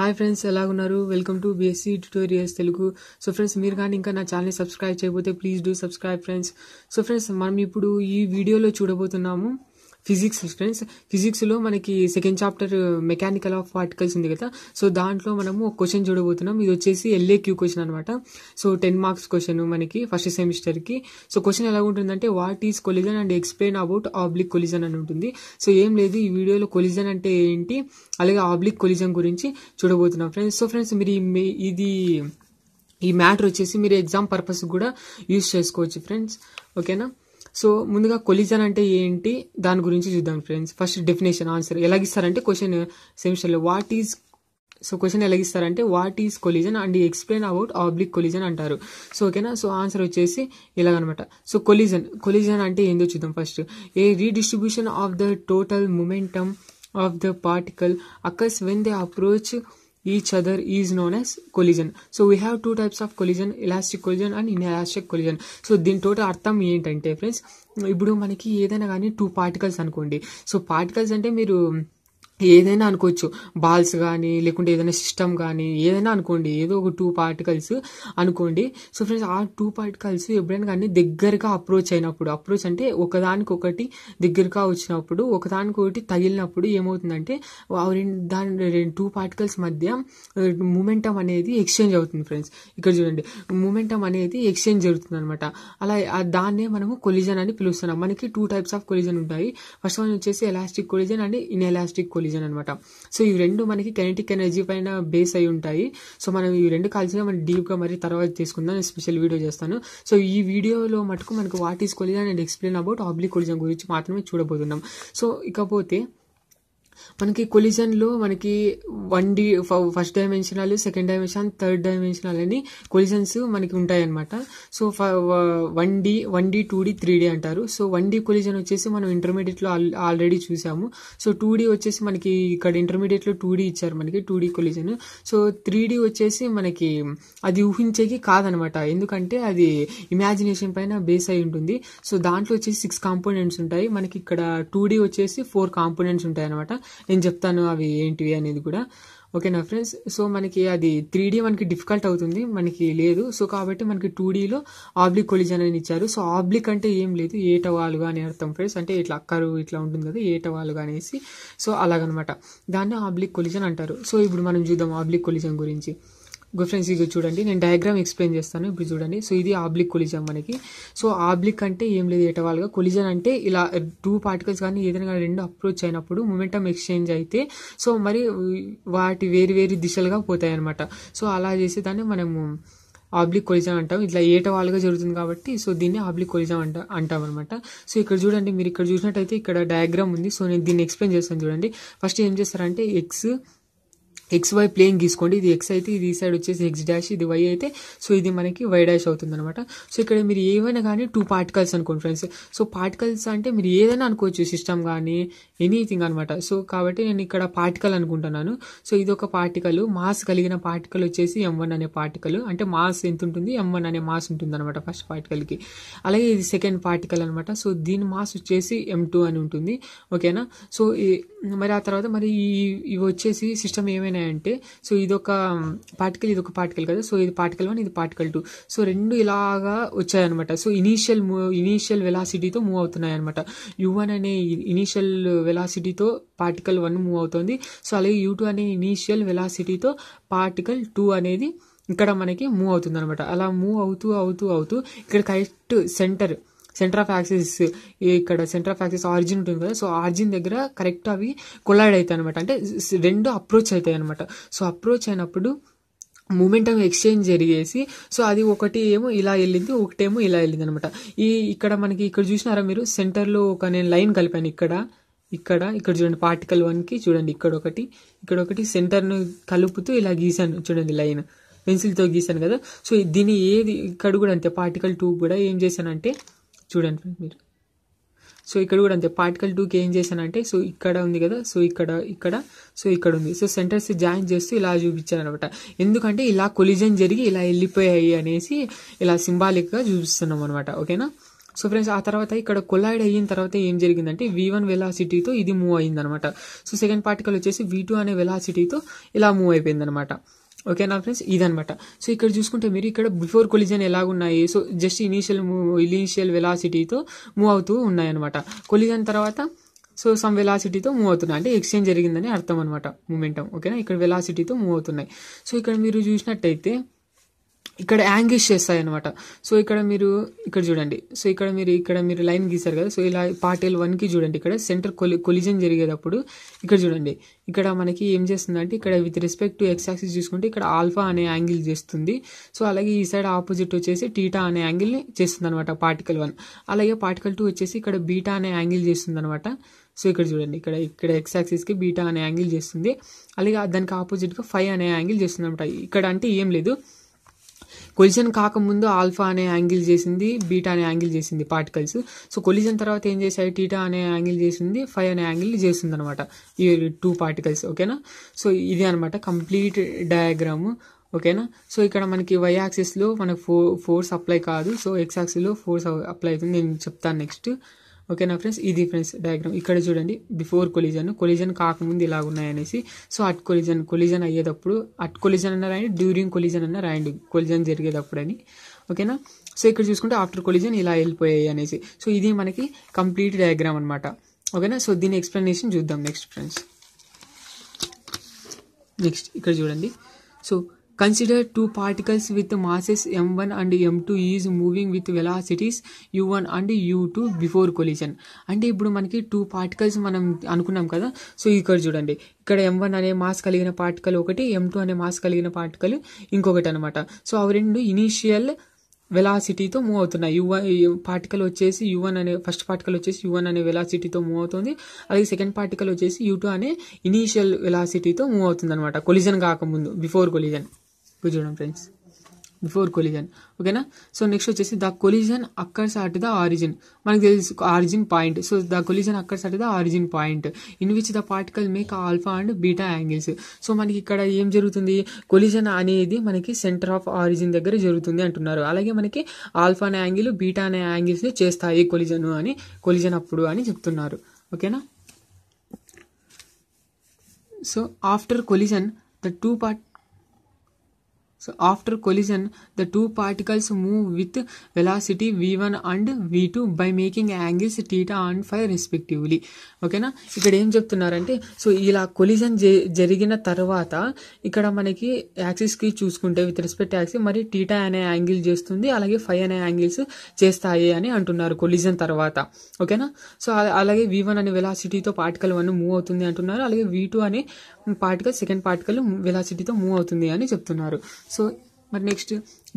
Hi friends, ఎలాగున్నారు? Welcome to BSc tutorials Telugu. So friends, మీరు కానీ ఇంకా నా ఛానల్ని సబ్స్క్రైబ్ చేయకపోతే please do subscribe friends. So friends, మనం ఇప్పుడు ఈ వీడియోలో చూడబోతున్నాము ఫిజిక్స్ ఫ్రెండ్స్. ఫిజిక్స్లో మనకి second chapter mechanical of particles ఉంది కదా, సో దాంట్లో మనము ఒక క్వశ్చన్ చూడబోతున్నాం. ఇది వచ్చేసి ఎల్ఏక్యూ క్వశ్చన్ అనమాట. సో 10 మార్క్స్ క్వశ్చన్ మనకి ఫస్ట్ సెమిస్టర్కి. సో క్వశ్చన్ ఎలా ఉంటుందంటే, what is collision and explain about oblique collision అని ఉంటుంది. సో ఏం లేదు, ఈ వీడియోలో కొలిజన్ అంటే ఏంటి, అలాగే ఆబ్లిక్ కొలిజన్ గురించి చూడబోతున్నాం ఫ్రెండ్స్. సో ఫ్రెండ్స్, మీరు ఈ మ్యాటర్ వచ్చేసి మీరు ఎగ్జామ్ పర్పస్ కూడా యూజ్ చేసుకోవచ్చు ఫ్రెండ్స్, ఓకేనా? సో ముందుగా కొలిజన్ అంటే ఏంటి, దాని గురించి చూద్దాం ఫ్రెండ్స్. ఫస్ట్ డెఫినేషన్ ఆన్సర్ ఎలాగిస్తారంటే, క్వశ్చన్ సెమిస్టర్లో క్వశ్చన్ ఎలాగిస్తారంటే what is collision and explain about oblique collision అంటారు. సో ఓకేనా, సో ఆన్సర్ వచ్చేసి ఇలాగనమాట. సో కొలిజన్ అంటే ఏందో చూద్దాం first. A redistribution of the total momentum of the particle occurs when they approach each other is known as collision. So we have two types of collision, elastic collision and inelastic collision. So దీని total అర్థం ఏంటంటే friends, ఇప్పుడు మనకి ఏదైనా కానీ two particles అనుకోండి. So particles అంటే మీరు ఏదైనా అనుకోవచ్చు, బాల్స్ కానీ లేకుంటే ఏదైనా సిస్టమ్ కానీ ఏదైనా అనుకోండి, ఏదో ఒక టూ పార్టికల్స్ అనుకోండి. సో ఫ్రెండ్స్, ఆ టూ పార్టికల్స్ ఎప్పుడైనా కానీ దగ్గరగా అప్రోచ్ అంటే ఒకదానికొకటి దగ్గరగా వచ్చినప్పుడు, ఒకదానికొకటి తగిలినప్పుడు ఏమవుతుందంటే రెండు టూ పార్టికల్స్ మధ్య మూమెంటం అనేది ఎక్స్చేంజ్ అవుతుంది ఫ్రెండ్స్. ఇక్కడ చూడండి, మూమెంటం అనేది ఎక్స్చేంజ్ జరుగుతుంది అనమాట. అలా దాన్నే మనము కొలిజన్ అని పిలుస్తున్నాం. మనకి టూ టైప్స్ ఆఫ్ కొలిజన్ ఉంటాయి. ఫస్ట్ వన్ వచ్చేసి elastic collision and inelastic collision అనమాట. సో ఇవి రెండు మనకి కైనెటిక్ ఎనర్జీ పైన బేస్ అయి ఉంటాయి. సో మనం ఈ రెండు కలిసి మనం డీప్గా మరి తర్వాత తీసుకుందాం, నేను స్పెషల్ వీడియో చేస్తాను. సో ఈ వీడియోలో మటుకు మనకు what is collision and explain about oblique collision గురించి మాత్రమే చూడబోతున్నాం. సో ఇకపోతే మనకి కొలిజన్లో మనకి 1D first dimensional, second dimension, third dimensional అని కొలిజన్స్ మనకి ఉంటాయన్నమాట. సో 1D 2D 3D అంటారు. సో 1D కొలిజన్ వచ్చేసి మనం ఇంటర్మీడియట్లో ఆల్రెడీ చూసాము. సో 2D వచ్చేసి మనకి ఇక్కడ ఇంటర్మీడియట్లో 2D ఇచ్చారు మనకి, 2D కొలిజన్. సో 3D వచ్చేసి మనకి అది ఊహించేకి కాదనమాట, ఎందుకంటే అది ఇమాజినేషన్ పైన బేస్ అయి ఉంటుంది. సో దాంట్లో వచ్చేసి 6 కాంపోనెంట్స్ ఉంటాయి మనకి. ఇక్కడ 2D వచ్చేసి 4 కాంపోనెంట్స్ ఉంటాయి అనమాట. నేను చెప్తాను అవి ఏంటివి అనేది కూడా, ఓకేనా ఫ్రెండ్స్? సో మనకి అది 3D మనకి డిఫికల్ట్ అవుతుంది, మనకి లేదు. సో కాబట్టి మనకి 2Dలో ఆబ్లిక్ కొలిజన్ అని ఇచ్చారు. సో ఆబ్లిక్ అంటే ఏం లేదు, ఏటవాలుగా అని అర్థం ఫ్రెండ్స్. అంటే ఇట్లా అక్కరు ఇట్లా ఉంటుంది కదా, ఏటవాలుగా అనేసి. సో అలాగనమాట, దాన్ని ఆబ్లిక్ కొలిజన్ అంటారు. సో ఇప్పుడు మనం చూద్దాం ఆబ్లిక్ కొలిజన్ గురించి. గుడ్ ఫ్రెండ్స్, ఇది చూడండి, నేను డయాగ్రామ్ ఎక్స్ప్లెయిన్ చేస్తాను ఇప్పుడు చూడండి. సో ఇది ఆబ్లిక్ కొలిజన్ మనకి. సో ఆబ్లిక్ అంటే ఏం లేదు, ఏటవాలుగా. కొలిజన్ అంటే ఇలా టూ పార్టికల్స్ కానీ ఏదైనా కానీ రెండు అప్రోచ్ అయినప్పుడు మొమెంటం ఎక్స్చేంజ్ అయితే, సో మరి వాటి వేరు దిశలుగా పోతాయి అనమాట. సో అలా చేసేదాన్ని మనము ఆబ్లిక్ కొలిజన్ అంటాం. ఇట్లా ఏటవాలుగా జరుగుతుంది కాబట్టి సో దీన్ని ఆబ్లిక్ కొలిజన్ అంటాం అనమాట. సో ఇక్కడ చూడండి, మీరు ఇక్కడ చూసినట్టయితే ఇక్కడ డయాగ్రామ్ ఉంది. సో నేను దీన్ని ఎక్స్ప్లెయిన్ చేస్తాను చూడండి. ఫస్ట్ ఏం చేస్తారంటే XY ప్లేన్ గీసుకోండి. ఇది X అయితే ఇది సైడ్ వచ్చేసి X', ఇది Y అయితే సో ఇది మనకి Y' అవుతుంది అనమాట. సో ఇక్కడ మీరు ఏమైనా కానీ టూ పార్టికల్స్ అనుకోండి ఫ్రెండ్స్. సో పార్టికల్స్ అంటే మీరు ఏదైనా అనుకోవచ్చు, సిస్టమ్ కానీ ఎనీథింగ్ అనమాట. సో కాబట్టి నేను ఇక్కడ పార్టికల్ అనుకుంటున్నాను. సో ఇది ఒక పార్టికల్, మాస్ కలిగిన పార్టికల్ వచ్చేసి M1 అనే పార్టికల్. అంటే మాస్ ఎంత ఉంటుంది, M1 అనే మాస్ ఉంటుంది అనమాట ఫస్ట్ పార్టికల్కి. అలాగే ఇది సెకండ్ పార్టికల్ అనమాట. సో దీని మాస్ వచ్చేసి M2 అని ఉంటుంది, ఓకేనా? సో మరి ఆ తర్వాత మరి ఇవి వచ్చేసి సిస్టమ్ ఏమైనా అంటే, సో ఇదొక పార్టికల్, ఇదొక పార్టికల్ కదా. సో ఇది పార్టికల్ 1, ఇది పార్టికల్ 2. సో రెండు ఇలాగా వచ్చాయన్నమాట. సో ఇనీషియల్ వెలాసిటీతో మూవ్ అవుతున్నాయి అనమాట. U1 అనే ఇనీషియల్ వెలాసిటీతో పార్టికల్ 1 మూవ్ అవుతుంది. సో అలాగే U2 అనే ఇనీషియల్ వెలాసిటీతో పార్టికల్ 2 అనేది ఇక్కడ మనకి మూవ్ అవుతుంది అనమాట. అలా మూవ్ అవుతూ ఇక్కడ కరెక్ట్ సెంటర్ ఆఫ్ యాక్సిస్, ఇక్కడ సెంటర్ ఆఫ్ యాక్సిస్ ఆరిజిన్ ఉంటుంది కదా. సో ఆరిజిన్ దగ్గర కరెక్ట్ అవి కొలాయిడ్ అవుతాయి అనమాట. అంటే రెండు అప్రోచ్ అవుతాయి అనమాట. సో అప్రోచ్ అయినప్పుడు మూమెంటం ఎక్స్చేంజ్ జరిగేసి, సో అది ఒకటి ఏమో ఇలా వెళ్ళింది, ఒకటేమో ఇలా వెళ్ళింది అనమాట. ఇక్కడ మనకి ఇక్కడ చూసినారా మీరు, సెంటర్లో ఒక నేను లైన్ కలిపాను. ఇక్కడ చూడండి, పార్టికల్ 1కి చూడండి ఇక్కడ ఒకటి సెంటర్ను కలుపుతూ ఇలా గీసాను చూడండి, లైన్ పెన్సిల్తో గీసాను కదా. సో దీన్ని ఏది ఇక్కడ కూడా అంతే, పార్టికల్ 2 కూడా ఏం చేశానంటే చూడండి ఫ్రెండ్స్ మీరు. సో ఇక్కడ కూడా అంతే, పార్టికల్ 2కి ఏం చేశానంటే, సో ఇక్కడ ఉంది కదా, సో ఇక్కడ సో ఇక్కడ ఉంది. సో సెంటర్స్ జాయిన్ చేస్తూ ఇలా చూపించాను అనమాట. ఎందుకంటే ఇలా కొలిజన్ జరిగి ఇలా వెళ్ళిపోయాయి అనేసి ఇలా సింబాలిక్గా చూపిస్తున్నాం అనమాట, ఓకేనా? సో ఫ్రెండ్స్ ఆ తర్వాత ఇక్కడ కొలైడ్ అయిన తర్వాత ఏం జరిగిందంటే v1 వెలాసిటీతో ఇది మూవ్ అయిందనమాట. సో సెకండ్ పార్టికల్ వచ్చేసి v2 అనే వెలాసిటీతో ఇలా మూవ్ అయిపోయింది అనమాట. ఓకేనా ఫ్రెండ్స్, ఇదనమాట. సో ఇక్కడ చూసుకుంటే మీరు ఇక్కడ బిఫోర్ కొలిజన్ ఎలాగున్నాయి, సో జస్ట్ ఇనీషియల్ వెలాసిటీతో మూవ్ అవుతూ ఉన్నాయన్నమాట. కొలిజన్ తర్వాత సో సమ్ వెలాసిటీతో మూవ్ అవుతున్నాయి, అంటే ఎక్స్చేంజ్ జరిగిందని అర్థం అనమాట, మూమెంటం. ఓకేనా, ఇక్కడ వెలాసిటీతో మూవ్ అవుతున్నాయి. సో ఇక్కడ మీరు చూసినట్టయితే ఇక్కడ యాంగిల్స్ చేస్తాయి అనమాట. సో ఇక్కడ మీరు ఇక్కడ చూడండి, సో ఇక్కడ మీరు లైన్ గీశారు కదా, సో ఇలా పార్ట్ L1కి చూడండి, ఇక్కడ సెంటర్ కొలిజన్ జరిగేటప్పుడు ఇక్కడ చూడండి, ఇక్కడ మనకి ఏం చేస్తుందంటే ఇక్కడ with respect to X axis చూసుకుంటే ఇక్కడ ఆల్ఫా అనే యాంగిల్ చేస్తుంది. సో అలాగే ఈ సైడ్ ఆపోజిట్ వచ్చేసి టీటా అనే యాంగిల్ని చేస్తుంది అనమాట పార్టికల్ 1. అలాగే పార్టికల్ 2 వచ్చేసి ఇక్కడ బీటా అనే యాంగిల్ చేస్తుంది అనమాట. సో ఇక్కడ చూడండి, ఇక్కడ ఎక్స్ యాక్సిస్కి బీటా అనే యాంగిల్ చేస్తుంది, అలాగే దానికి ఆపోజిట్గా ఫై అనే యాంగిల్ చేస్తుంది అనమాట. ఇక్కడ అంటే ఏం లేదు, కొలిజన్ కాకముందు ఆల్ఫా అనే యాంగిల్ చేసింది, బీటా అనే యాంగిల్ చేసింది పార్టికల్స్. సో కొలిజన్ తర్వాత ఏం చేశాయి, టీటా అనే యాంగిల్ చేసింది, ఫై అనే యాంగిల్ చేస్తుంది అనమాట ఈ 2 పార్టికల్స్. ఓకేనా, సో ఇది అనమాట కంప్లీట్ డయాగ్రాము. ఓకేనా, సో ఇక్కడ మనకి వై యాక్సిస్లో మనకు ఫోర్స్ అప్లై కాదు, సో ఎక్స్ యాక్సిస్లో ఫోర్స్ అప్లై అవుతుంది, నేను చెప్తాను నెక్స్ట్. ఓకేనా ఫ్రెండ్స్, ఇది ఫ్రెండ్స్ డయాగ్రామ్. ఇక్కడ చూడండి బిఫోర్ కొలిజన్, కొలిజన్ కాకముందు ఇలా ఉన్నాయనేసి, సో అట్ కొలిజన్, కొలిజన్ అయ్యేటప్పుడు అట్ కొలిజన్ అన్న రాయండి, డ్యూరింగ్ కొలిజన్ అన్న రాయండి, కొలిజన్ జరిగేటప్పుడు అని. ఓకేనా, సో ఇక్కడ చూసుకుంటే ఆఫ్టర్ కొలిజన్ ఇలా వెళ్ళిపోయాయి అనేసి. సో ఇది మనకి కంప్లీట్ డయాగ్రామ్ అనమాట. ఓకేనా, సో దీని ఎక్స్ప్లెనేషన్ చూద్దాం నెక్స్ట్ ఫ్రెండ్స్. నెక్స్ట్ ఇక్కడ చూడండి, so consider 2 particles with masses m1 and m2 is moving with velocities u1 and u2 before collision. అంటే ఇప్పుడు మనకి 2 పార్టికల్స్ మనం అనుకున్నాం కదా, సో ఇక్కడ చూడండి, ఇక్కడ m1 అనే మాస్ కలిగిన పార్టికల్ ఒకటి, m2 అనే మాస్ కలిగిన పార్టికల్ ఇంకొకటి అనమాట. సో అవి రెండు ఇనీషియల్ వెలాసిటీతో మూవ్ అవుతున్నాయి. ఫస్ట్ పార్టికల్ వచ్చేసి u1 అనే వెలాసిటీతో మూవ్ అవుతుంది, అలాగే సెకండ్ పార్టికల్ వచ్చేసి u2 అనే ఇనీషియల్ వెలాసిటీతో మూవ్ అవుతుంది అనమాట, కొలిజన్ కాకముందు, బిఫోర్ కొలిజన్. చూడండి ఫ్రెండ్స్, బిఫోర్ కొలిజన్. ఓకేనా, సో నెక్స్ట్ వచ్చేసి the collision occurs at the origin, మనకు తెలుసు origin point. So the collision occurs at the origin point in which the particle make alpha and beta angles. So మనకి ఇక్కడ ఏం జరుగుతుంది, collision అనేది మనకి సెంటర్ ఆఫ్ ఆరిజిన్ దగ్గర జరుగుతుంది అంటున్నారు, అలాగే మనకి ఆల్ఫా అనే యాంగిల్, బీటా అనే యాంగిల్స్ని చేస్తాయి కొలిజన్ అప్పుడు అని చెప్తున్నారు. ఓకేనా, so after collision the two particles move with velocity v1 and v2 by making angles theta and phi respectively. ఓకేనా, ఇక్కడ ఏం చెప్తున్నారంటే, సో ఇలా కొలిజన్ జరిగిన తర్వాత ఇక్కడ మనకి యాక్సిస్కి చూసుకుంటే విత్ రెస్పెక్ట్ యాక్సిస్ మరి టీటా అనే యాంగిల్ చేస్తుంది, అలాగే ఫై అనే యాంగిల్స్ చేస్తాయి అని అంటున్నారు కొలిజన్ తర్వాత. ఓకేనా, సో అలాగే v1 అనే వెలాసిటీతో పార్టికల్ 1 మూవ్ అవుతుంది అంటున్నారు, అలాగే v2 అనే పార్టికల్, సెకండ్ పార్టికల్ వెలాసిటీతో మూవ్ అవుతుంది అని చెప్తున్నారు. సో మరి next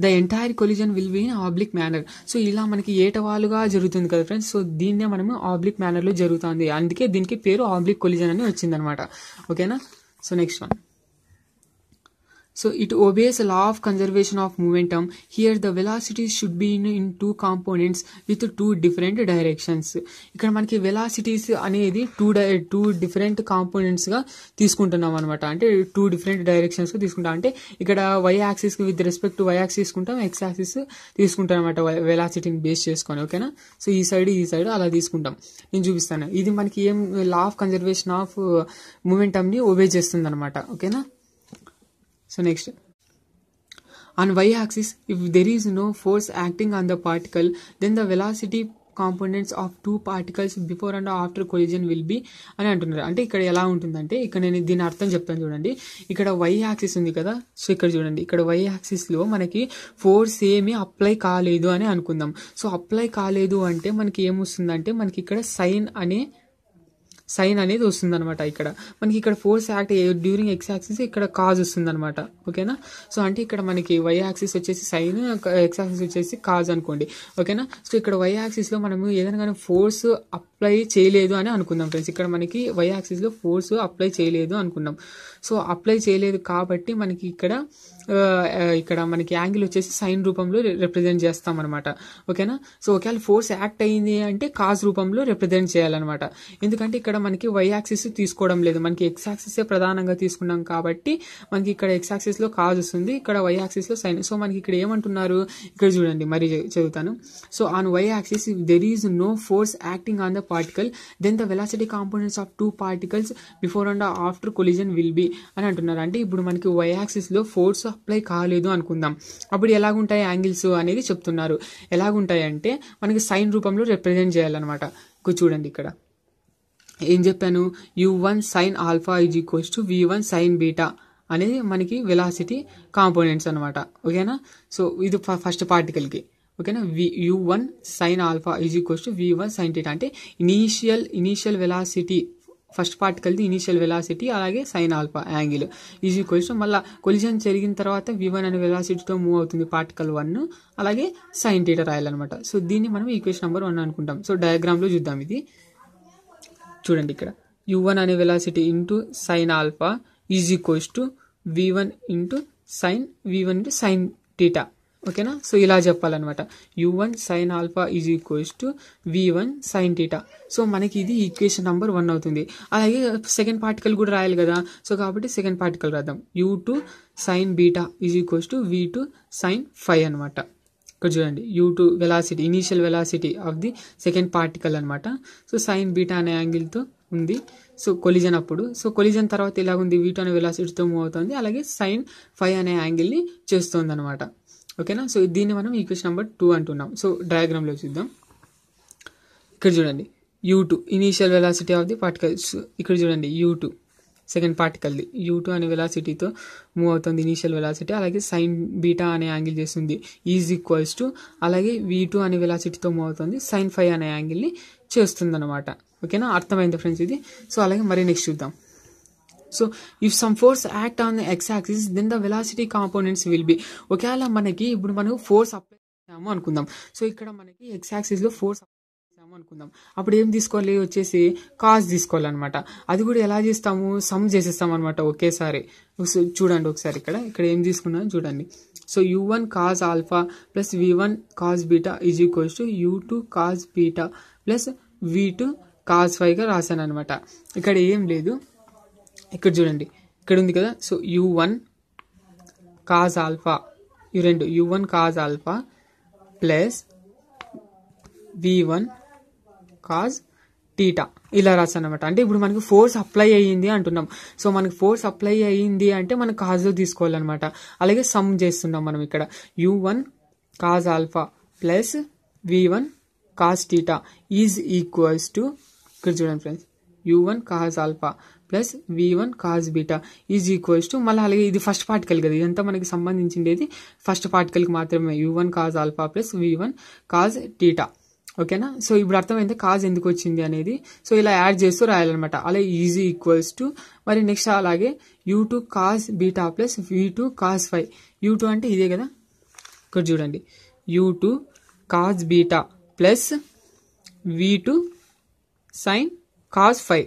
the entire collision will be in oblique manner. So ఇలా మనకి ఏటవాలుగా జరుగుతుంది కదా ఫ్రెండ్స్, సో దీన్నే మనము ఆబ్లిక్ మేనర్లో జరుగుతుంది, అందుకే దీనికి పేరు ఆబ్లిక్ కొలిజన్ అని వచ్చిందనమాట. ఓకేనా, so next one, so it obeys law of conservation of momentum, here the velocities should be in 2 components with 2 different directions. ఇక్కడ మనకి వెలాసిటీస్ అనేది 2 డిఫరెంట్ కాంపోనెంట్స్గా తీసుకుంటున్నాం అనమాట, అంటే 2 డిఫరెంట్ డైరెక్షన్స్గా తీసుకుంటాం. అంటే ఇక్కడ why axis with respect to why axis తీసుకుంటాం, ఎక్స్ యాక్సిస్ తీసుకుంటాం అనమాట వెలాసిటీని బేస్ చేసుకొని. ఓకేనా, సో ఈ సైడ్ అలా తీసుకుంటాం, నేను చూపిస్తాను. ఇది మనకి ఏం లా ఆఫ్ కన్జర్వేషన్ ఆఫ్ మూమెంటమ్ని ఒబే చేస్తుంది అనమాట. ఓకేనా, so next on y axis if there is no force acting on the particle then the velocity components of 2 particles before and after collision will be అని అంటున్నారు. అంటే ఇక్కడ ఎలా ఉంటుందంటే, ఇక్కడ నేను దీని అర్థం చెప్తాను చూడండి. ఇక్కడ వై యాక్సిస్ ఉంది కదా, సో ఇక్కడ చూడండి, ఇక్కడ వై యాక్సిస్లో మనకి ఫోర్స్ ఏమీ అప్లై కాలేదు అని అనుకుందాం. సో అప్లై కాలేదు అంటే మనకి ఏమొస్తుందంటే, మనకి ఇక్కడ సైన్ అనేది వస్తుంది అనమాట. ఇక్కడ మనకి ఇక్కడ force act during X axis, ఇక్కడ కాజ్ వస్తుంది అనమాట. ఓకేనా, సో అంటే ఇక్కడ మనకి వై యాక్సిస్ వచ్చేసి సైన్, ఎక్స్ యాక్సిస్ వచ్చేసి కాజ్ అనుకోండి. ఓకేనా, సో ఇక్కడ వై యాక్సిస్లో మనము ఏదైనా కానీ ఫోర్స్ అప్లై చేయలేదు అని అనుకుందాం ఫ్రెండ్స్. ఇక్కడ మనకి వై యాక్సిస్లో ఫోర్స్ అప్లై చేయలేదు అనుకున్నాం. సో అప్లై చేయలేదు కాబట్టి మనకి ఇక్కడ ఇక్కడ మనకి యాంగిల్ వచ్చేసి సైన్ రూపంలో రిప్రజెంట్ చేస్తాం అనమాట. ఓకేనా. సో ఒకవేళ ఫోర్స్ యాక్ట్ అయింది అంటే కాజ్ రూపంలో రిప్రజెంట్ చేయాలన్నమాట. ఎందుకంటే ఇక్కడ మనకి వై యాక్సిస్ తీసుకోవడం లేదు, మనకి ఎక్స్ యాక్సిసే ప్రధానంగా తీసుకున్నాం కాబట్టి మనకి ఇక్కడ ఎక్స్ యాక్సిస్లో కాజ్ వస్తుంది, ఇక్కడ వై యాక్సిస్లో సైన్. సో మనకి ఇక్కడ ఏమంటున్నారు, ఇక్కడ చూడండి మరి చదువుతాను. So on why axis there is no force acting on the particle, then the velocity components of two particles before and after collision will be అని అంటున్నారు. అంటే ఇప్పుడు మనకి వై యాక్సిస్లో ఫోర్స్ అప్లై కాలేదు అనుకుందాం, అప్పుడు ఎలాగుంటాయి యాంగిల్స్ అనేది చెప్తున్నారు. ఎలాగుంటాయంటే మనకి సైన్ రూపంలో రిప్రజెంట్ చేయాలన్నమాట. చూడండి ఇక్కడ ఏం చెప్పాను, u1 sine alpha is equals to v1 sine beta అనేది మనకి వెలాసిటీ కాంపోనెంట్స్ అనమాట. ఓకేనా. సో ఇది ఫస్ట్ పార్టికల్కి. ఓకేనా. u1 sine alpha is equals to v1 sine theta అంటే ఇనీషియల్ వెలాసిటీ, ఫస్ట్ పార్టికల్ది ఇనీషియల్ వెలాసిటీ, అలాగే sine alpha angle is equals to మళ్ళీ కొలిజన్ జరిగిన తర్వాత v1 అనే వెలాసిటీతో మూవ్ అవుతుంది పార్టికల్ 1, అలాగే సైన్ థీటా రాయాలన్నమాట. సో దీన్ని మనం ఈక్వేషన్ నెంబర్ 1 అనుకుంటాం. సో డయాగ్రామ్లో చూద్దాం. ఇది చూడండి ఇక్కడ u1 అనే velocity into sine alpha is equals to v1 into sine theta. ఓకేనా. సో ఇలా చెప్పాలన్నమాట, u1 sine alpha is equals to v1 sine theta. So మనకి ఇది ఈక్వేషన్ నెంబర్ 1 అవుతుంది. అలాగే సెకండ్ పార్టికల్ కూడా రాయాలి కదా, సో కాబట్టి సెకండ్ పార్టికల్ రాద్దాం. u2 sine beta is equals to v2 sine phi అనమాట. ఇక్కడ చూడండి u2 velocity, initial velocity of the second particle అనమాట. సో సైన్ బీటా అనే యాంగిల్తో ఉంది. సో కొలిజన్ అప్పుడు, సో కొలిజన్ తర్వాత ఇలాగుంది, v2 అనే వెలాసిటీతో మూవ్ అవుతుంది, అలాగే సైన్ ఫై అనే యాంగిల్ని చేస్తుంది అనమాట. ఓకేనా. సో దీన్ని మనం ఈక్వేషన్ నెంబర్ 2 అంటున్నాం. సో డయాగ్రామ్లో చూద్దాం. ఇక్కడ చూడండి u2 initial velocity of the particle. ఇక్కడ చూడండి u2 సెకండ్ పార్టికల్ది, u2 అనే వెలాసిటీతో మూవ్ అవుతుంది, ఇనీషియల్ వెలాసిటీ, అలాగే సైన్ బీటా అనే యాంగిల్ చేస్తుంది, ఈజ్ ఈక్వల్స్ టు అలాగే v2 అనే వెలాసిటీతో మూవ్ అవుతుంది, సైన్ ఫై అనే యాంగిల్ని చేస్తుంది అనమాట. ఓకేనా. అర్థమైంది ఫ్రెండ్స్ ఇది. సో అలాగే మరి నెక్స్ట్ చూద్దాం. So if some force act on the X axis then the velocity components will be. ఒకవేళ మనకి ఇప్పుడు మనం ఫోర్స్ అప్లై చేసాము అనుకుందాం. సో ఇక్కడ మనకి ఎక్స్ యాక్సిస్లో ఫోర్స్ అనుకుందాం, అప్పుడు ఏం తీసుకోవాలి, వచ్చేసి కాజ్ తీసుకోవాలన్నమాట. అది కూడా ఎలా చేస్తాము, సమ్ చేసేస్తాం అనమాట ఒకేసారి. చూడండి ఒకసారి ఇక్కడ ఇక్కడ ఏం తీసుకున్నాను చూడండి. So u1 cos alpha plus v1 cos beta is equals to u2 cos beta plus v2 cos ఫైగా రాశాను అనమాట. ఇక్కడ ఏం లేదు, ఇక్కడ చూడండి ఇక్కడ ఉంది కదా. సో u1 కాజ్ ఆల్ఫా, ఈ రెండు u1 cos alpha plus v1 cos theta ఇలా రాసాను అనమాట. అంటే ఇప్పుడు మనకి ఫోర్స్ అప్లై అయ్యింది అంటున్నాం. సో మనకి ఫోర్స్ అప్లై అయ్యింది అంటే మనం కాజ్లో తీసుకోవాలన్నమాట. అలాగే సమ్ చేస్తున్నాం మనం ఇక్కడ, u1 cos alpha plus v1 cos theta is equals to, ఇక్కడ చూడండి friends, u1 cos alpha plus v1 cos beta is equals to మళ్ళీ అలాగే ఇది ఫస్ట్ పార్టికల్ కదా, ఇదంతా మనకి సంబంధించిండేది ఫస్ట్ పార్టికల్కి మాత్రమే, u1 cos alpha plus v1 cos theta. ఓకేనా. సో ఇప్పుడు అర్థమైంది కాజ్ ఎందుకు వచ్చింది అనేది. సో ఇలా యాడ్ చేస్తూ రాయాలన్నమాట. అలాగే ఈజ్ ఈక్వల్స్ టు మరి నెక్స్ట్ అలాగే u2 cos beta plus v2 cos phi. u2 అంటే ఇదే కదా, ఇక్కడ చూడండి u2 cos beta plus v2 sine cos phi.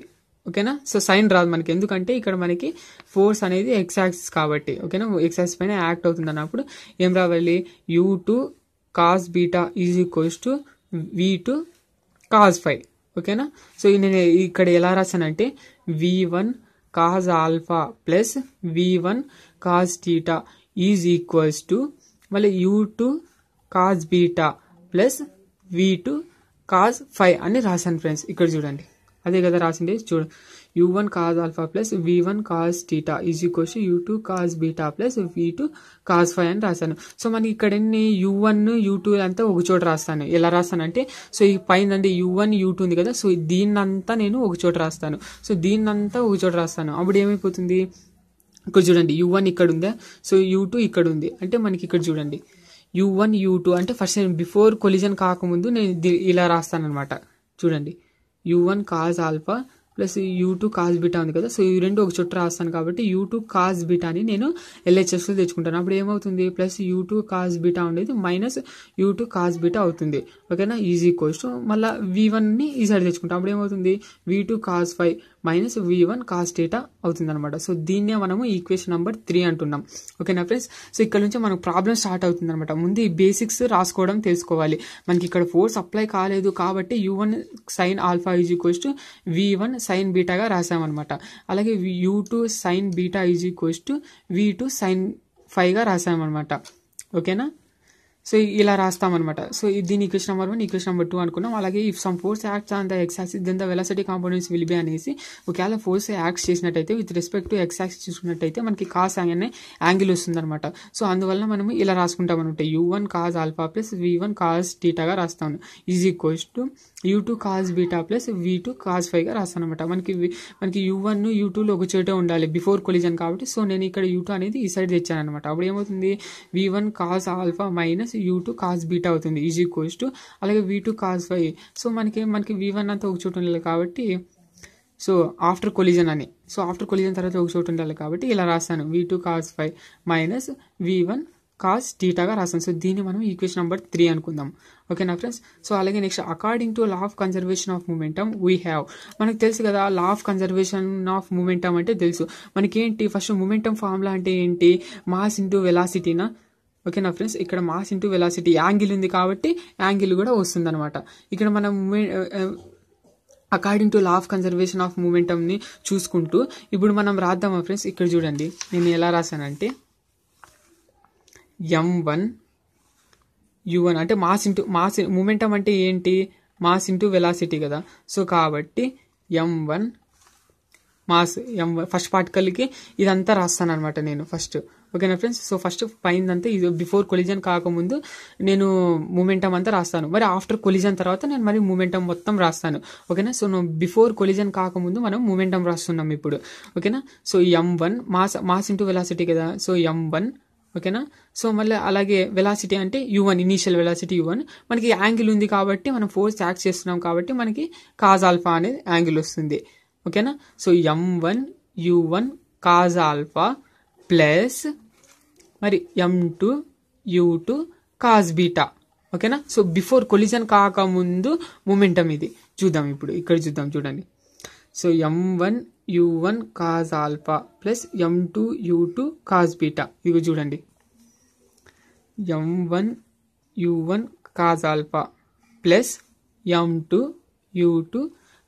ఓకేనా. సో సైన్ రాదు మనకి, ఎందుకంటే ఇక్కడ మనకి ఫోర్స్ అనేది ఎక్స్ యాక్సిస్ కాబట్టి. ఓకేనా. ఎక్స్ యాక్సిస్ పైన యాక్ట్ అవుతుంది అన్నప్పుడు ఏం రావాలి, u2 cos beta is equals to v2 cos phi. ఓకేనా. సో నేను ఇక్కడ ఎలా రాశానంటే v1 cos alpha plus v1 cos theta is equals to మళ్ళీ u2 cos beta plus v2 cos phi అని రాశాను ఫ్రెండ్స్. ఇక్కడ చూడండి అదే కదా రాసింది. చూడండి u1 cos alpha plus v1 cos theta is equals to u2 cos beta plus v2 cos phi అని రాశాను. సో మనకి ఇక్కడ u1 u2 అంతా ఒక చోట రాస్తాను. ఎలా రాస్తానంటే, సో ఈ పైన అంటే u1 u2 ఉంది కదా, సో దీన్నంతా నేను ఒక చోట రాస్తాను, సో దీన్నంతా ఒక చోట రాస్తాను. అప్పుడు ఏమైపోతుంది, ఇక్కడ చూడండి u1 ఇక్కడ ఉందా, సో u2 ఇక్కడ ఉంది. అంటే మనకి ఇక్కడ చూడండి u1 u2 అంటే ఫస్ట్ నేను బిఫోర్ కొలిజన్ కాకముందు నేను ఇలా రాస్తాను అనమాట. చూడండి u1 cos alpha plus u2 cos beta ఉంది కదా, సో ఈ రెండు ఒక చుట్ట రాస్తాను కాబట్టి u2 cos beta అని నేను LHS లో తెచ్చుకుంటాను. అప్పుడు ఏమవుతుంది ప్లస్ u2 cos beta ఉండేది మైనస్ u2 cos beta అవుతుంది. ఓకేనా, ఈజ్ ఈక్వల్స్ టు మళ్ళీ v1 ని ఈ సైడ్ తెచ్చుకుంటాం. అప్పుడు ఏమవుతుంది v2 cos phi minus v1 cos theta అవుతుంది అనమాట. సో దీన్నే మనము ఈక్వేషన్ నెంబర్ 3 అంటున్నాం. ఓకేనా ఫ్రెండ్స్, సో ఇక్కడ నుంచి మనకు ప్రాబ్లం స్టార్ట్ అవుతుంది అనమాట. ముందు ఈ బేసిక్స్ రాసుకోవడం తెలుసుకోవాలి. మనకి ఇక్కడ ఫోర్స్ అప్లై కాలేదు కాబట్టి u1 sin alpha is equals to v1 sin beta గా రాసామన్నమాట. అలాగే u2 sin beta is equals to v2 sin phi గా రాసామన్నమాట. ఓకేనా, సో ఇలా రాస్తామన్నమాట. సో దీని ఈక్వేషన్ నెంబర్ 1, ఈక్వేషన్ నెంబర్ 2 అనుకున్నాం. అలాగే if some force acts on the X axis then the velocity components will be అనేసి, ఒకవేళ ఫోర్స్ యాక్ట్ చేసినట్టయితే with respect to X axis చూసుకున్నట్టయితే మనకి కాస్ అనే యాంగిల్ వస్తుంది అనమాట. సో అందువల్ల మనం ఇలా రాసుకుంటాం అనమాట. u1 cos alpha plus v1 cos theta గా రాస్తాను is equals to u2 cos beta plus v2 cos phi గా రాస్తాను అనమాట. మనకి u1 u2 లో ఒక చోటే ఉండాలి బిఫోర్ కొలిజన్ కాబట్టి, సో నేను ఇక్కడ u2 అనేది ఈ సైడ్ తెచ్చాను అనమాట. అప్పుడు ఏమవుతుంది v1 cos alpha minus u2 cos beta అవుతుంది ఈజ్ ఈక్వల్స్ టు అలాగే v2 cos phi. సో మనకి v1 అంతా ఒక చోటు ఉండాలి కాబట్టి, సో ఆఫ్టర్ కొలిజన్ అని, సో ఆఫ్టర్ కొలిజన్ తర్వాత ఒక చోటు ఉండాలి కాబట్టి ఇలా రాస్తాను v2 cos phi minus v1 cos theta గా రాస్తాను. సో దీన్ని మనం ఈక్వేషన్ నెంబర్ 3 అనుకుందాం. ఓకేనా ఫ్రెండ్స్, సో అలాగే next according to law of conservation of momentum we have, మనకు తెలుసు కదా law of conservation of momentum అంటే తెలుసు మనకేంటి. ఫస్ట్ మూమెంటమ్ ఫార్ములా అంటే ఏంటి, మాస్ ఇంటూ వెలాసిటీనా. ఓకేనా ఫ్రెండ్స్, ఇక్కడ మాస్ ఇంటూ వెలాసిటీ యాంగిల్ ఉంది కాబట్టి యాంగిల్ కూడా వస్తుంది అనమాట. ఇక్కడ మనం according to law of conservation of మూమెంటమ్ని చూసుకుంటూ ఇప్పుడు మనం రాద్దామా ఫ్రెండ్స్. ఇక్కడ చూడండి నేను ఎలా రాశానంటే m1 u1 అంటే మాస్ ఇంటూ మాస్, మూమెంటమ్ అంటే ఏంటి మాస్ ఇంటూ వెలాసిటీ కదా. సో కాబట్టి m1 మాస్ ఫస్ట్ పార్టికల్కి ఇదంతా రాస్తాను అనమాట నేను ఫస్ట్. ఓకేనా ఫ్రెండ్స్, సో ఫస్ట్ పైందంతా ఇది బిఫోర్ కొలిజన్ కాకముందు నేను మూమెంటమ్ అంతా రాస్తాను, మరి ఆఫ్టర్ కొలిజన్ తర్వాత నేను మరి మూమెంటమ్ మొత్తం రాస్తాను. ఓకేనా, సో నువ్వు బిఫోర్ కొలిజన్ కాకముందు మనం మూమెంటమ్ రాస్తున్నాం ఇప్పుడు. ఓకేనా, so m1 mass into velocity కదా, సో m1. ఓకేనా, సో మళ్ళీ అలాగే వెలాసిటీ అంటే u1 ఇనీషియల్ వెలాసిటీ u1, మనకి యాంగిల్ ఉంది కాబట్టి మనం ఫోర్స్ యాక్ట్ చేస్తున్నాం కాబట్టి మనకి కాజ్ ఆల్ఫా అనేది యాంగిల్ వస్తుంది. ఓకేనా, so m1 u1 cos alpha plus మరి m2 u2 కాజ్ బీటా. ఓకేనా, సో బిఫోర్ కొలిజన్ కాకముందు మూమెంటం ఇది చూద్దాం ఇప్పుడు. ఇక్కడ చూద్దాం చూడండి, so m1 u1 cos alpha plus m2 u2 cos beta. ఇవి చూడండి m1 u1 cos alpha plus m2 u2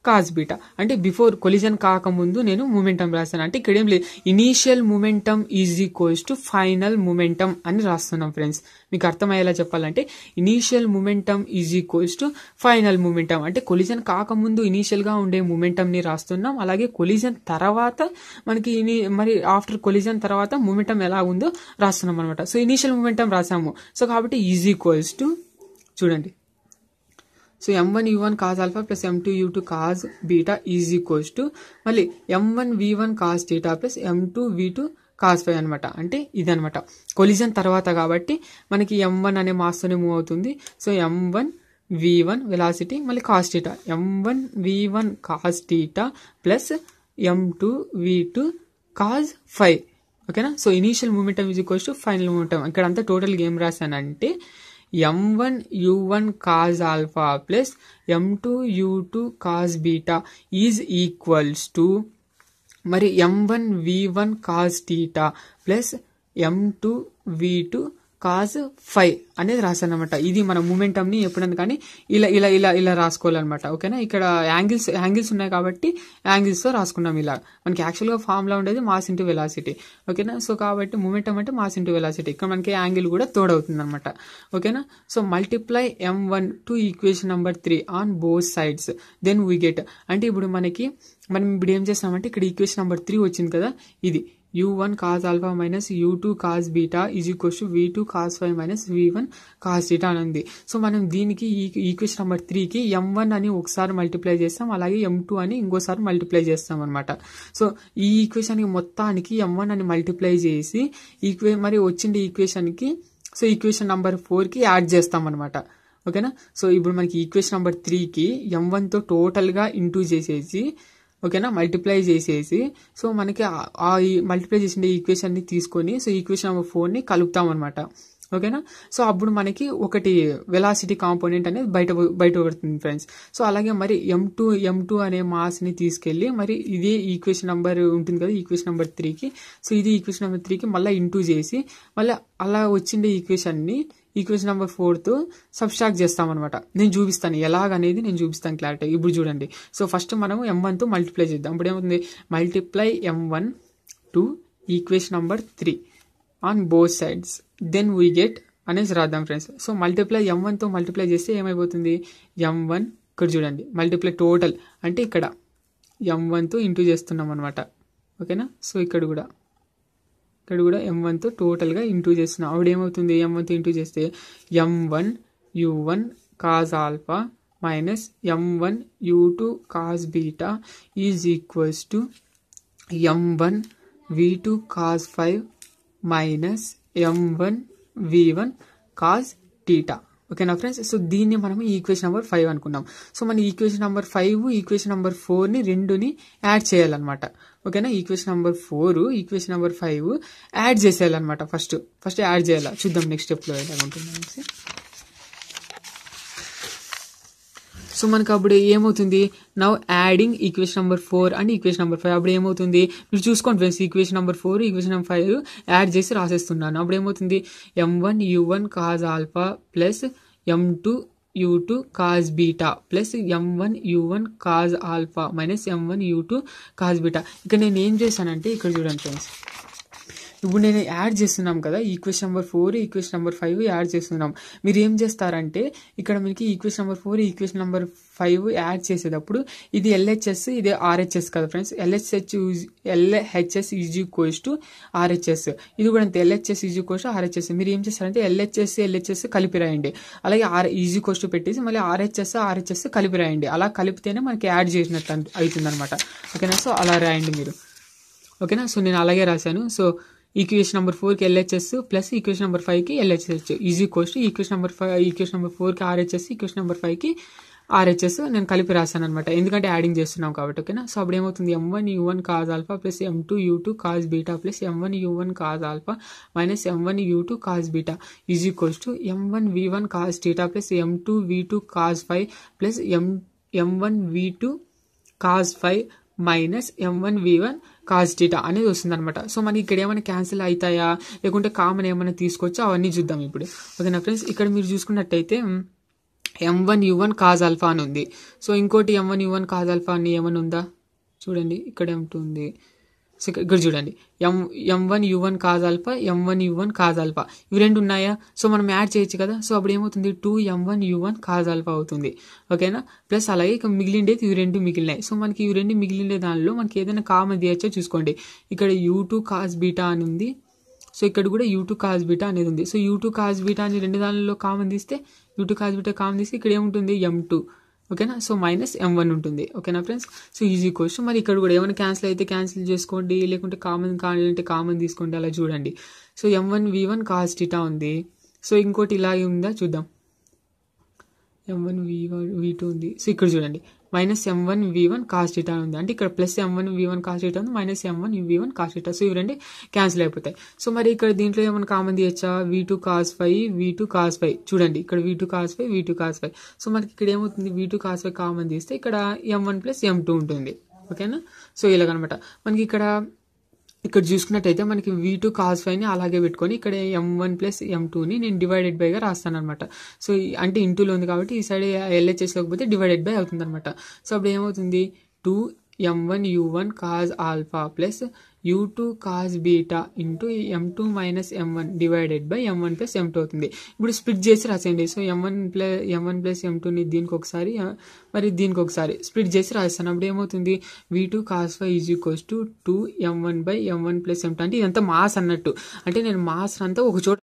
cos beta అంటే బిఫోర్ కొలిజన్ కాకముందు నేను మూమెంటం రాస్తాను. అంటే ఇక్కడ ఏం లేదు, initial momentum is equals to final momentum అని రాస్తున్నాం ఫ్రెండ్స్. మీకు అర్థమయ్యేలా చెప్పాలంటే initial momentum is equals to final momentum అంటే కొలిజన్ కాకముందు ఇనీషియల్గా ఉండే మూమెంటంని రాస్తున్నాం. అలాగే కొలిజన్ తర్వాత మనకి మరి ఆఫ్టర్ కొలిజన్ తర్వాత మూమెంటం ఎలా ఉందో రాస్తున్నాం అనమాట. సో ఇనీషియల్ మూమెంటం రాసాము, సో కాబట్టి ఈజ్ ఈక్వల్స్ టు చూడండి, so m1 u1 cos alpha plus m2 u2 cos beta is equals to మళ్ళీ m1 v1 cos theta plus m2 v2 cos phi అనమాట. అంటే ఇదనమాట కొలిజన్ తర్వాత కాబట్టి మనకి m1 అనే మాస్తోనే మూవ్ అవుతుంది. సో m1 v1 వెలాసిటీ మళ్ళీ cos theta m1 v1 cos theta plus m2 v2 cos phi. ఓకేనా, so initial momentum is equals to final momentum. ఇక్కడ అంతా టోటల్ గేమ్ రాశానంటే m1 u1 cos alpha plus m2 u2 cos beta is equals to మరి m1 v1 cos theta plus m2 v2 cos phi అనేది రాశాను అనమాట. ఇది మన మూమెంటమ్ని ఎప్పుడన్నా కానీ ఇలా ఇలా ఇలా ఇలా రాసుకోవాలన్నమాట. ఓకేనా, ఇక్కడ యాంగిల్స్ ఉన్నాయి కాబట్టి యాంగిల్స్తో రాసుకున్నాం. ఇలా మనకి యాక్చువల్గా ఫార్ములా ఉండేది మాస్ ఇంటూ వెలాసిటీ. ఓకేనా, సో కాబట్టి మూమెంటమ్ అంటే మాస్ ఇంటూ వెలాసిటీ, ఇక్కడ మనకి యాంగిల్ కూడా తోడవుతుంది అనమాట. ఓకేనా, so multiply m1 to equation number 3 on both sides then we get. అంటే ఇప్పుడు మనం ఇప్పుడు ఏం చేస్తామంటే ఇక్కడ ఈక్వేషన్ నెంబర్ 3 వచ్చింది కదా, ఇది u1 cos alpha minus u2 cos beta is equal to v2 cos phi minus v1 cos theta అని ఉంది. సో మనం దీనికి ఈక్వేషన్ నెంబర్ 3కి m1 అని ఒకసారి మల్టిప్లై చేస్తాం, అలాగే m2 అని ఇంకోసారి మల్టిప్లై చేస్తాం అనమాట. సో ఈ ఈక్వేషన్కి మొత్తానికి m1 అని మల్టిప్లై చేసి మరి వచ్చిండే ఈక్వేషన్కి, సో ఈక్వేషన్ నెంబర్ 4కి యాడ్ చేస్తాం అనమాట. ఓకేనా, సో ఇప్పుడు మనకి ఈక్వేషన్ నెంబర్ 3కి m1తో టోటల్గా ఇంటూ చేసేసి ఓకేనా మల్టిప్లై చేసేసి సో మనకి ఆ మల్టిప్లై చేసిన ఈక్వేషన్ ని తీసుకొని సో ఈక్వేషన్ ఆఫ్ ఫోర్ ని కలుపుతాం అనమాట. ఓకేనా సో అప్పుడు మనకి ఒకటి వెలాసిటీ కాంపోనెంట్ అనేది బయట పడుతుంది ఫ్రెండ్స్. సో అలాగే మరి ఎం టూ అనే మాస్ ని తీసుకెళ్లి మరి ఇదే ఈక్వేషన్ నెంబర్ ఉంటుంది కదా ఈక్వేషన్ నెంబర్ 3కి సో ఇది ఈక్వేషన్ నెంబర్ 3కి మళ్ళీ ఇంటూ చేసి మళ్ళీ అలా వచ్చిండే ఈక్వేషన్ ని ఈక్వేషన్ నెంబర్ 4తో సబ్స్ట్రాక్ట్ చేస్తాం అనమాట. నేను చూపిస్తాను ఎలాగనేది నేను చూపిస్తాను క్లారిటీ. ఇప్పుడు చూడండి సో ఫస్ట్ మనం M1తో మల్టిప్లై చేద్దాం. ఇప్పుడు ఏమవుతుంది multiply M1 to equation number 3 on both sides then we get అనేసి రాద్దాం ఫ్రెండ్స్. సో మల్టిప్లై M1తో మల్టిప్లై చేస్తే ఏమైపోతుంది M1 ఇక్కడ చూడండి మల్టిప్లై టోటల్ అంటే ఇక్కడ M1తో ఇంటూ చేస్తున్నాం అనమాట. ఓకేనా సో ఇక్కడ కూడా M1తో టోటల్గా ఇంటూ చేస్తున్నాం. అప్పుడు ఏమవుతుంది M1తో ఇంటూ చేస్తే M1U1 cos alpha minus M1U2 cos beta is equals to M1V2 cos 5 minus M1V1 cos theta. ఓకేనా ఫ్రెండ్స్ సో దీన్ని మనం ఈక్వేషన్ నెంబర్ 5 అనుకున్నాం. సో మనం ఈక్వేషన్ నెంబర్ 5 ఈక్వేషన్ నెంబర్ 4ని రెండుని యాడ్ చేయాలన్నమాట. ఓకేనా equation number 4 equation number 5 add చేసేయాలన్నమాట. ఫస్ట్ యాడ్ చేయాలి చూద్దాం నెక్స్ట్ స్టెప్లో ఎలా ఉంటుంది. సో మనకు అప్పుడు ఏమవుతుంది now adding equation number 4 and equation number 5. అప్పుడు ఏమవుతుంది మీరు చూసుకోండి friends equation number 4 equation number 5 add చేసి రాసేస్తున్నాను. అప్పుడు ఏమవుతుంది M1U1 cos alpha plus M2U2 cos beta plus M1U1 cos alpha minus M1U2 cos beta. ఇక్కడ నేను ఏం చేశానంటే ఇక్కడ చూడండి ఫ్రెండ్స్ ఇప్పుడు నేను యాడ్ చేస్తున్నాం కదా equation number 4 equation number 5 add చేస్తున్నాం. మీరు ఏం చేస్తారంటే ఇక్కడ మీకు equation number 4 equation number 5 add చేసేటప్పుడు ఇది LHS ఇది RHS కదా friends. LHS is equals to RHS ఇది కూడా అంతే LHS is equals to RHS. మీరు ఏం చేస్తారంటే LHS కలిపి రాయండి అలాగే ఈజ్ ఈక్వల్స్ టు పెట్టేసి మళ్ళీ RHS కలిపి రాయండి. అలా కలిపితేనే మనకి యాడ్ చేసినట్టు అవుతుందన్నమాట. ఓకేనా సో అలా రాయండి మీరు. ఓకేనా సో నేను అలాగే రాశాను. సో ఈక్వేషన్ నెంబర్ 4కి LHS ప్లస్ ఈక్వేషన్ నెంబర్ 5కి LHS is equals to equation number 4కి RHS ఈక్వేషన్ నెంబర్ 5కి RHS నేను కలిపి రాశాను అనమాట ఎందుకంటే యాడింగ్ చేస్తున్నాం కాబట్టి. ఓకేనా సో అప్పుడు ఏమవుతుంది M1U1 cos alpha plus M2U2 cos beta plus M1U1 cos alpha minus M1U2 cos beta is equals to M1V1 cos theta plus M2V2 cos 5 plus M1V2 cos 5 minus M1V1 cos theta అనేది వస్తుంది అనమాట. So మనకి ఇక్కడ ఏమైనా cancel అవుతాయా లేకుంటే common ఏమైనా తీసుకొచ్చా అవన్నీ చూద్దాం ఇప్పుడు. ఓకేనా ఫ్రెండ్స్ ఇక్కడ మీరు చూసుకున్నట్టయితే M1U1 కాజ్ ఆల్ఫా అని ఉంది. సో ఇంకోటి M1U1 కాజ్ ఆల్ఫా అని ఏమైనా ఉందా చూడండి ఇక్కడ ఏముంటుంది. సో ఇక్కడ చూడండి M1U1 cos alpha M1U1 cos alpha ఇవి రెండు ఉన్నాయా సో మనం యాడ్ చేయొచ్చు కదా. సో అప్పుడు ఏమవుతుంది 2M1U1 కాజ్ ఆల్ఫా అవుతుంది. ఓకేనా ప్లస్ అలాగే ఇక మిగిలిండేది ఇవి రెండు మిగిలినాయి. సో మనకి ఇవి రెండు మిగిలిండే దానిలో మనకి ఏదైనా కామన్ తీయచ్చో చూసుకోండి. ఇక్కడ U2 కాజ్ బీటా అని ఉంది. సో ఇక్కడ కూడా U2 కాజ్ బీటా అనేది ఉంది. సో U2 కాజ్ బీటా అని రెండు దానిలో కామన్ తీస్తే U2 కాజ్ బీటా కామన్ తీస్తే ఇక్కడ ఏముంటుంది M2. ఓకేనా సో మైనస్ M1 ఉంటుంది. ఓకేనా ఫ్రెండ్స్ సో ఈజీ క్వశ్చన్. మరి ఇక్కడ కూడా ఏమైనా క్యాన్సిల్ అయితే క్యాన్సిల్ చేసుకోండి లేకుంటే కామన్ కావాలంటే కామన్ తీసుకోండి అలా చూడండి. సో M1V1 కాజ్ టీటా ఉంది. సో ఇంకోటి ఇలాగే ఉందా చూద్దాం M1V2 ఉంది. సో ఇక్కడ చూడండి మైనస్ M1V1 కాజ్ టీటా ఉంది అంటే ఇక్కడ ప్లస్ M1V1 కాజ్ టీటా ఉంది minus M1V1 cos theta. So ఇవి రెండు క్యాన్సిల్ అయిపోతాయి. సో మరి ఇక్కడ దీంట్లో ఏమైనా కామన్ తీయచ్చా V2 కాజ్ 5 చూడండి ఇక్కడ V2 కాజ్ 5. సో మనకి ఇక్కడ ఏమవుతుంది V2 కాజ్ 5 కామన్ తీస్తే ఇక్కడ M1 ప్లస్ M2 ఉంటుంది. ఓకేనా సో ఇలాగనమాట. మనకి ఇక్కడ చూసుకున్నట్టయితే మనకి V2 కాజ్ 5ని అలాగే పెట్టుకొని ఇక్కడ M1 ప్లస్ M2ని నేను డివైడెడ్ బైగా రాస్తాను అనమాట. సో అంటే ఇంటూలో ఉంది కాబట్టి ఈ సైడ్ LHS లేకపోతే డివైడెడ్ బై అవుతుంది అనమాట. సో అప్పుడు ఏమవుతుంది 2M1U1 cos alpha plus U2 cos beta into M2 minus M1 divided by M1 plus M2 అవుతుంది. ఇప్పుడు స్ప్లిట్ చేసి రాసేయండి. సో M1 ప్లస్ M2ని దీనికి ఒకసారి మరి దీనికి ఒకసారి స్ప్లిట్ చేసి రాస్తాను. అప్పుడు ఏమవుతుంది V2 cos 5 is equals to 2M1 by M1 plus M2 అంటే ఇదంతా మాస్ అన్నట్టు అంటే నేను మాస్ అంతా ఒక చోట